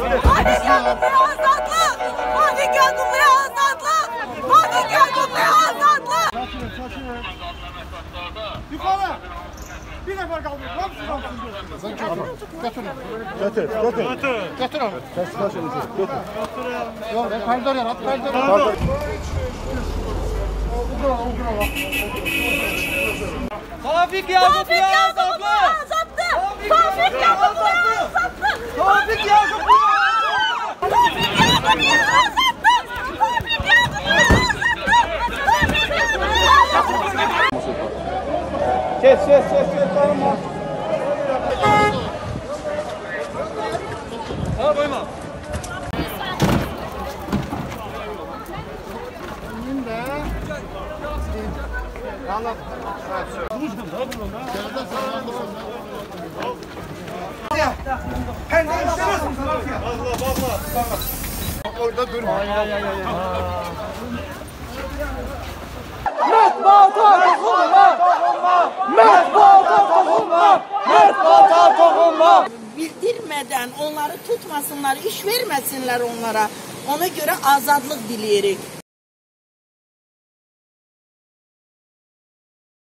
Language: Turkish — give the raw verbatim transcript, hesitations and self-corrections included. Mavi Yakuplu'ya azatlık! Mavi Yakuplu'ya azatlık! Mavi Yakuplu'ya azatlık! Saçın, saçın. Yukarı! Bir defa kaldır. Götür. Götür. Götür. Götür onu. Götür. Yok, ben kaldır ya. Kaldır. Kaldır. Tavfik Yakuplu'ya azatlık! Tavfik Yakuplu'ya azatlık! Tavfik Yakuplu'ya azatlık! Tavfik Yakuplu'ya azatlık! Tavfik Yakuplu'ya azatlık! Tavfik Yakuplu'ya azatlık! Kes kes kes kes alma! Al koyma! Kimin de? Anlat. Duruştum da durun ha. Yerden sana durun. Her ne istiyorsun sana? Allah Allah. Orada durma. Ay ay ay ay. Matbaata dokunma. Matbaata dokunma. Matbaata dokunma. Bildirmeden onları tutmasınlar, iş vermesinler onlara. Ona göre azadlık dileyerek.